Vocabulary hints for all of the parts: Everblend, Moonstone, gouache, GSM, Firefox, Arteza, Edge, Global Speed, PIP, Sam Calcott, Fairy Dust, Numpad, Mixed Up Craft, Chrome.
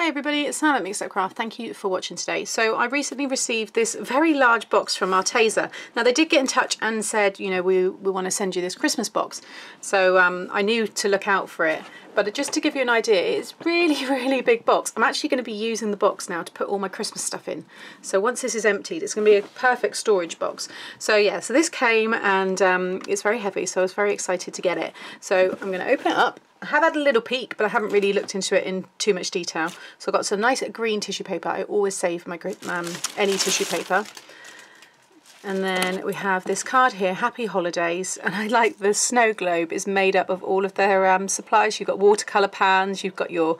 Hey everybody, it's Sam at Mixed Up Craft. Thank you for watching today. So I recently received this very large box from Arteza. Now they did get in touch and said, you know, we want to send you this Christmas box. So I knew to look out for it. But just to give you an idea, it's really big box. I'm actually going to be using the box now to put all my Christmas stuff in. So once this is emptied, it's going to be a perfect storage box. So yeah, so this came and it's very heavy, so I was very excited to get it. So I'm going to open it up. I have had a little peek, but I haven't really looked into it in too much detail. So I've got some nice green tissue paper. I always save my any tissue paper. And then we have this card here, Happy Holidays. And I like the snow globe is made up of all of their supplies. You've got watercolour pans, you've got your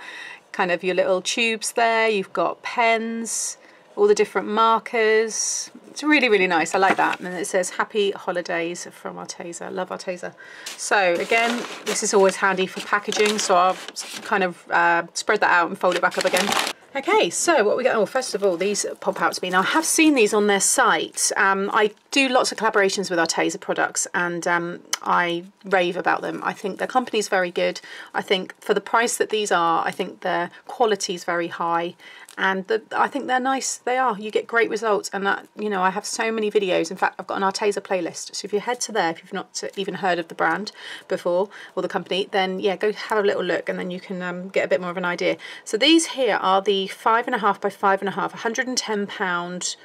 kind of your little tubes there, you've got pens, all the different markers. It's really nice. I like that. And it says Happy Holidays from Arteza. I love Arteza. So again, this is always handy for packaging. So I'll kind of spread that out and fold it back up again. Okay, so what we got, oh, first of all, these pop out to me. Now, I have seen these on their site. I do lots of collaborations with Arteza products, and I rave about them. I think their company's very good. I think for the price that these are, I think their quality's very high, and I think they're nice. They are. You get great results, and that, you know, I have so many videos. In fact, I've got an Arteza playlist. So if you head to there, if you've not even heard of the brand before or the company, then yeah, go have a little look, and then you can get a bit more of an idea. So these here are the 5.5 by 5.5 £110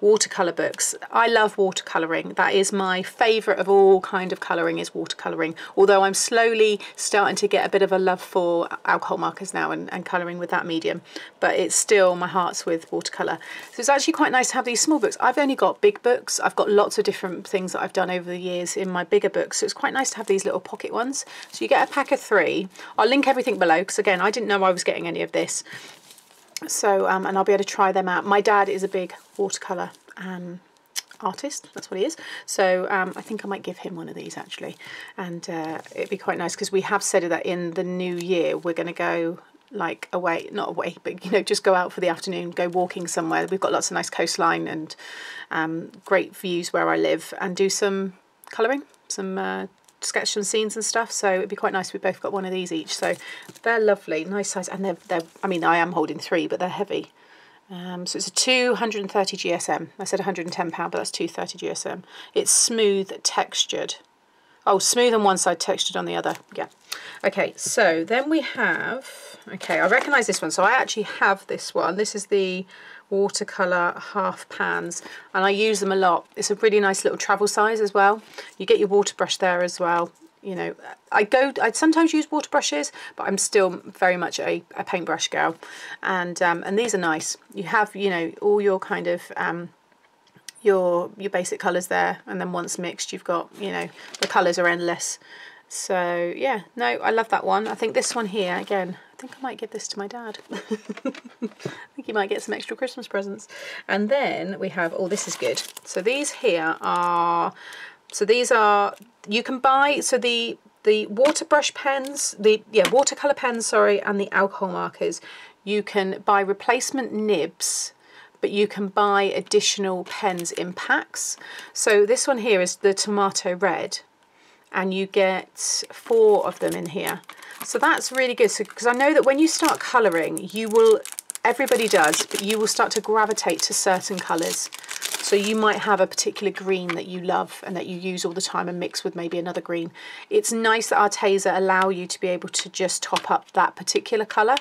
watercolour books. I love watercolouring. That is my favourite of all kind of colouring, is watercolouring, although I'm slowly starting to get a bit of a love for alcohol markers now and colouring with that medium, but it's still, my heart's with watercolour. So it's actually quite nice to have these small books. I've only got big books. I've got lots of different things that I've done over the years in my bigger books, so it's quite nice to have these little pocket ones. So you get a pack of 3. I'll link everything below, because again, I didn't know I was getting any of this. So, and I'll be able to try them out. My dad is a big watercolour artist, that's what he is. So I think I might give him one of these actually. And it'd be quite nice, because we have said that in the new year, we're going to go like away, not away, but you know, just go out for the afternoon, go walking somewhere. We've got lots of nice coastline and great views where I live, and do some colouring, some sketch some scenes and stuff. So it'd be quite nice. We've both got one of these each, so they're lovely, nice size, and they're I mean, I am holding 3, but they're heavy. So it's a 230 GSM. I said £110, but that's 230 GSM. It's smooth textured. Oh, smooth on one side, textured on the other. Yeah. Okay, so then we have, okay, I recognise this one. So I actually have this one. This is the watercolour half pans, and I use them a lot. It's a really nice little travel size as well. You get your water brush there as well. You know, I sometimes use water brushes, but I'm still very much a paintbrush girl. And these are nice. You have, you know, all your kind of your basic colours there, and then once mixed, you've got, you know, the colours are endless. So yeah, no, I love that one. I think this one here, again, I think I might give this to my dad. I think he might get some extra Christmas presents. And then we have, oh, this is good. So these here are, so these are, you can buy, so the water brush pens, the, yeah, watercolour pens, sorry, and the alcohol markers, you can buy replacement nibs, but you can buy additional pens in packs. So this one here is the tomato red, and you get 4 of them in here. So that's really good, because I know that when you start colouring, you will, everybody does, but you will start to gravitate to certain colours. So you might have a particular green that you love and that you use all the time, and mix with maybe another green. It's nice that Arteza allow you to be able to just top up that particular colour.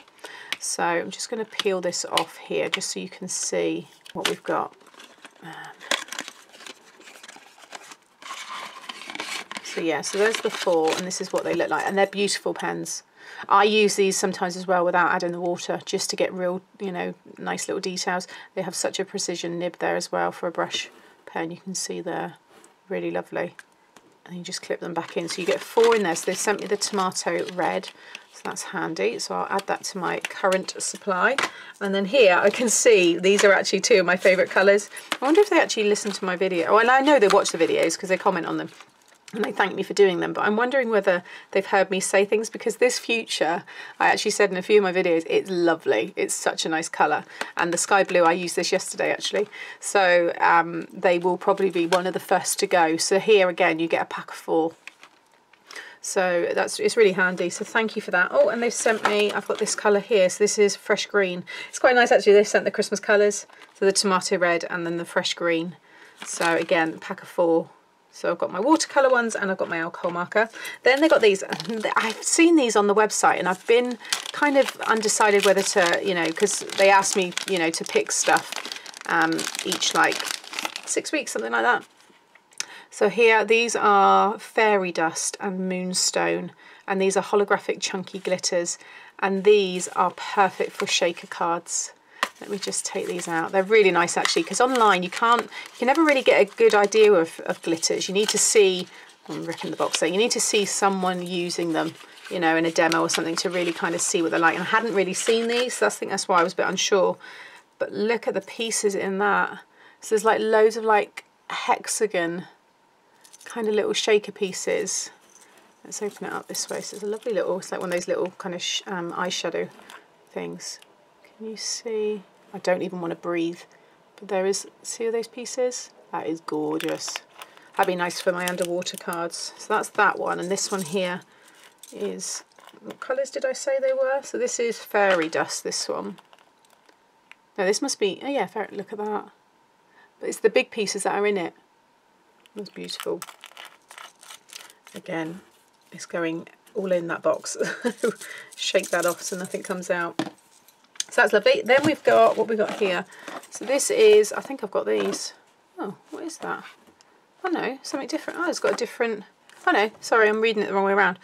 So I'm just going to peel this off here just so you can see what we've got. So yeah, so there's the 4, and this is what they look like, and they're beautiful pens. I use these sometimes as well without adding the water, just to get real, you know, nice little details. They have such a precision nib there as well for a brush pen. You can see there, really lovely. And you just clip them back in, so you get 4 in there. So they sent me the tomato red, so that's handy. So I'll add that to my current supply. And then here I can see these are actually 2 of my favourite colours. I wonder if they actually listen to my video. Oh, and I know they watch the videos because they comment on them and they thank me for doing them, but I'm wondering whether they've heard me say things, because this fuchsia, I actually said in a few of my videos, it's lovely, it's such a nice colour. And the sky blue, I used this yesterday actually, so they will probably be one of the first to go. So here again, you get a pack of 4. So it's really handy, so thank you for that. Oh, and they've sent me, I've got this colour here, so this is fresh green. It's quite nice actually, they've sent the Christmas colours, so the tomato red and then the fresh green. So again, pack of 4. So I've got my watercolour ones and I've got my alcohol marker. Then they've got these, I've seen these on the website and I've been kind of undecided whether to, you know, because they asked me, you know, to pick stuff each like 6 weeks, something like that. So here, these are Fairy Dust and Moonstone, and these are holographic chunky glitters, and these are perfect for shaker cards. Let me just take these out. They're really nice actually, because online you can never really get a good idea of glitters. You need to see, I'm ripping the box there, you need to see someone using them, you know, in a demo or something to really kind of see what they're like. And I hadn't really seen these, so I think that's why I was a bit unsure. But look at the pieces in that. So there's like loads of like hexagon kind of little shaker pieces. Let's open it up this way. So it's a lovely little, it's like one of those little kind of eyeshadow things. Can you see? I don't even want to breathe, but there is, see all those pieces? That is gorgeous. That'd be nice for my underwater cards. So that's that one, and this one here is, what colours did I say they were? So this is Fairy Dust, this one. No, this must be, oh yeah, look at that. But it's the big pieces that are in it. That's beautiful. Again, it's going all in that box. Shake that off so nothing comes out. So that's lovely. Then we've got, what we've got here. So this is, I think I've got these. Oh, what is that? Oh no, something different. Oh, it's got a different, oh no, sorry, I'm reading it the wrong way around.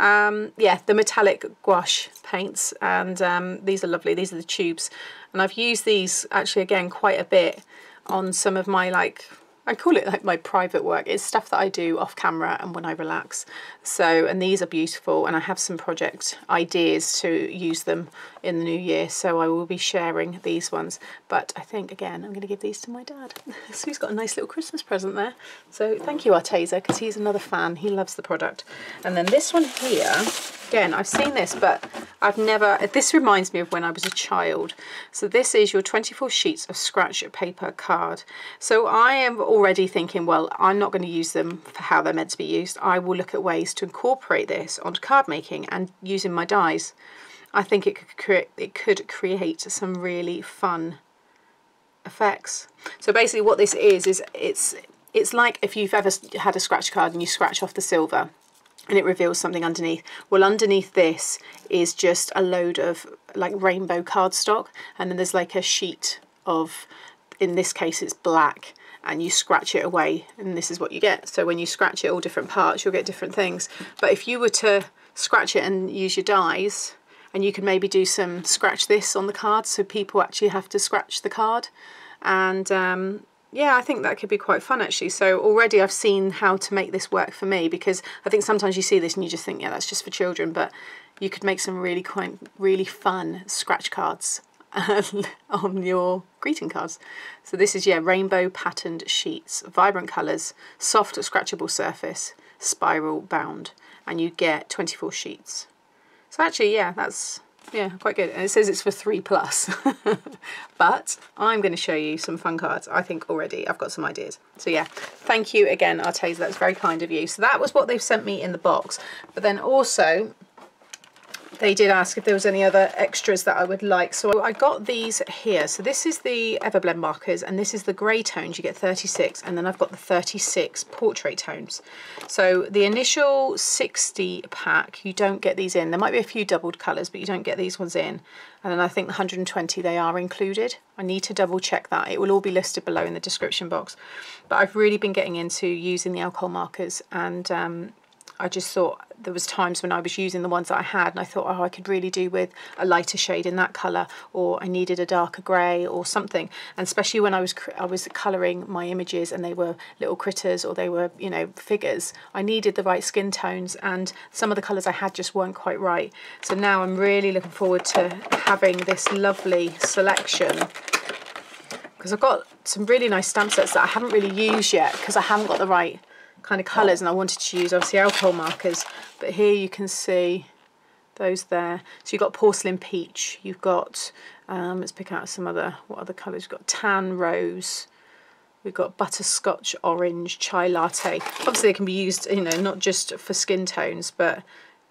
Yeah, the metallic gouache paints, and these are lovely. These are the tubes, and I've used these actually again quite a bit on some of my, like, I call it like my private work. It's stuff that I do off camera and when I relax. So, and these are beautiful, and I have some project ideas to use them in the new year, so I will be sharing these ones. But I think, again, I'm going to give these to my dad. So he's got a nice little Christmas present there. So thank you, Arteza, because he's another fan. He loves the product. And then this one here, again, I've seen this, but I've never, this reminds me of when I was a child. So this is your 24 sheets of scratch paper card. So I am already thinking, well, I'm not going to use them for how they're meant to be used. I will look at ways to incorporate this onto card making and using my dies. I think it could create some really fun effects. So basically what this is it's like if you've ever had a scratch card and you scratch off the silver and it reveals something underneath. Well, underneath this is just a load of like rainbow cardstock, and then there's like a sheet of, in this case it's black, and you scratch it away and this is what you get. So when you scratch it all different parts, you'll get different things. But if you were to scratch it and use your dies, and you can maybe do some scratch this on the card, so people actually have to scratch the card. And yeah, I think that could be quite fun actually. So already I've seen how to make this work for me, because I think sometimes you see this and you just think, yeah, that's just for children, but you could make some really really fun scratch cards on your greeting cards. So this is, yeah, rainbow patterned sheets, vibrant colours, soft scratchable surface, spiral bound, and you get 24 sheets. So actually, yeah, that's, yeah, quite good. And it says it's for 3+. But I'm going to show you some fun cards. I think already I've got some ideas. So yeah, thank you again, Arteza. That's very kind of you. So that was what they've sent me in the box. But then also, they did ask if there was any other extras that I would like. So I got these here. So this is the Everblend markers, and this is the grey tones. You get 36, and then I've got the 36 portrait tones. So the initial 60 pack, you don't get these in. There might be a few doubled colours, but you don't get these ones in. And then I think the 120, they are included. I need to double check that. It will all be listed below in the description box. But I've really been getting into using the alcohol markers, and I just thought there was times when I was using the ones that I had and I thought, oh, I could really do with a lighter shade in that colour, or I needed a darker grey or something. And especially when I was colouring my images and they were little critters, or they were, you know, figures, I needed the right skin tones, and some of the colours I had just weren't quite right. So now I'm really looking forward to having this lovely selection, because I've got some really nice stamp sets that I haven't really used yet, because I haven't got the right kind of colours, and I wanted to use obviously alcohol markers. But here you can see those there. So you've got porcelain peach, you've got let's pick out some other, what other colours you've got, tan rose, We've got Butterscotch Orange Chai Latte. Obviously they can be used, you know, not just for skin tones, but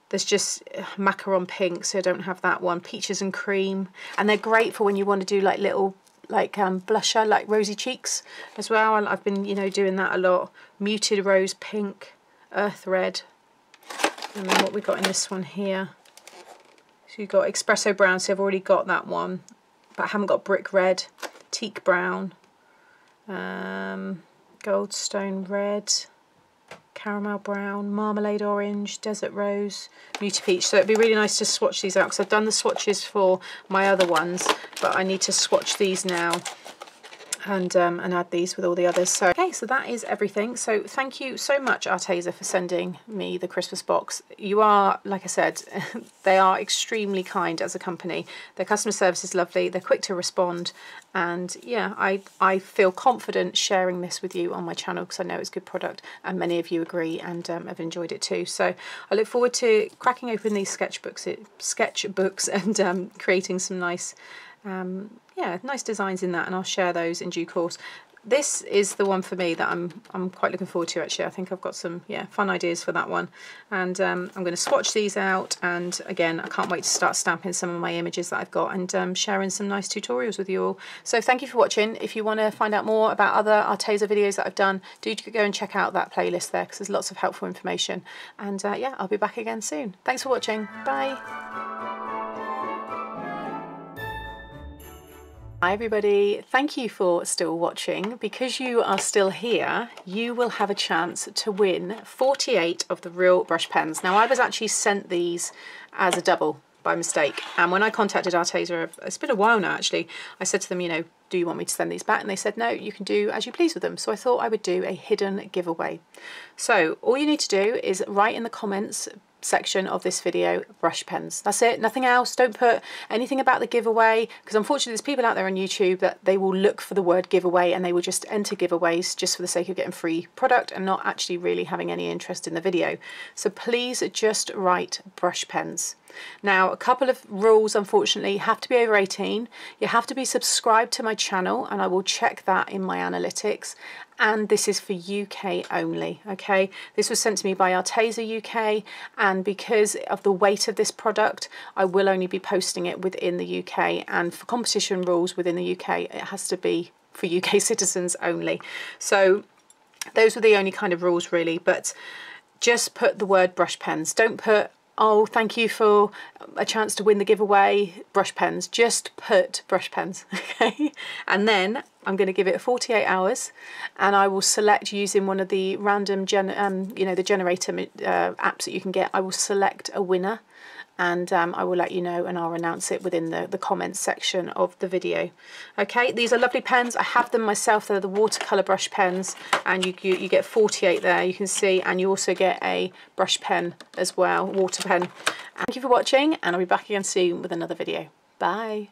there's just Macaron Pink, so I don't have that one. Peaches and Cream, and they're great for when you want to do like little like blusher, like rosy cheeks as well. And I've been, you know, doing that a lot. Muted Rose Pink, Earth Red, and then what we got in this one here. So you've got Espresso Brown, so I've already got that one, but I haven't got Brick Red, Teak Brown, Goldstone Red, Caramel Brown, Marmalade Orange, Desert Rose, Muted Peach. So it'd be really nice to swatch these out, because I've done the swatches for my other ones, but I need to swatch these now and add these with all the others. So okay, so that is everything. So thank you so much, Arteza, for sending me the Christmas box. You are, like I said, they are extremely kind as a company. Their customer service is lovely, they're quick to respond, and yeah, I feel confident sharing this with you on my channel, because I know it's good product and many of you agree and have enjoyed it too. So I look forward to cracking open these sketchbooks and creating some nice yeah, nice designs in that, and I'll share those in due course. This is the one for me that I'm quite looking forward to, actually. I think I've got some, yeah, fun ideas for that one, and I'm going to swatch these out, and again I can't wait to start stamping some of my images that I've got and sharing some nice tutorials with you all. So thank you for watching. If you want to find out more about other Arteza videos that I've done, do go and check out that playlist there, because there's lots of helpful information, and yeah, I'll be back again soon. Thanks for watching. Bye. Hi everybody, thank you for still watching. Because you are still here, you will have a chance to win 48 of the real brush pens. Now I was actually sent these as a double by mistake, and when I contacted Arteza, it's been a while now actually, I said to them, you know, do you want me to send these back? And they said, no, you can do as you please with them. So I thought I would do a hidden giveaway. So all you need to do is write in the comments section of this video, brush pens. That's it, nothing else. Don't put anything about the giveaway, because unfortunately there's people out there on YouTube that they will look for the word giveaway and they will just enter giveaways just for the sake of getting free product and not actually really having any interest in the video. So please just write brush pens. Now a couple of rules, unfortunately. You have to be over 18, you have to be subscribed to my channel, and I will check that in my analytics, and this is for UK only. Okay, this was sent to me by Arteza UK, and because of the weight of this product I will only be posting it within the UK, and for competition rules within the UK it has to be for UK citizens only. So those were the only kind of rules really, but just put the word brush pens. Don't put, oh, thank you for a chance to win the giveaway, brush pens. Just put brush pens, okay? And then I'm going to give it 48 hours, and I will select, using one of the random, you know, the generator apps that you can get, I will select a winner, and I will let you know, and I'll announce it within the comments section of the video. Okay, these are lovely pens. I have them myself. They're the watercolour brush pens, and you get 48 there, you can see, and you also get a brush pen as well, water pen. Thank you for watching, and I'll be back again soon with another video. Bye.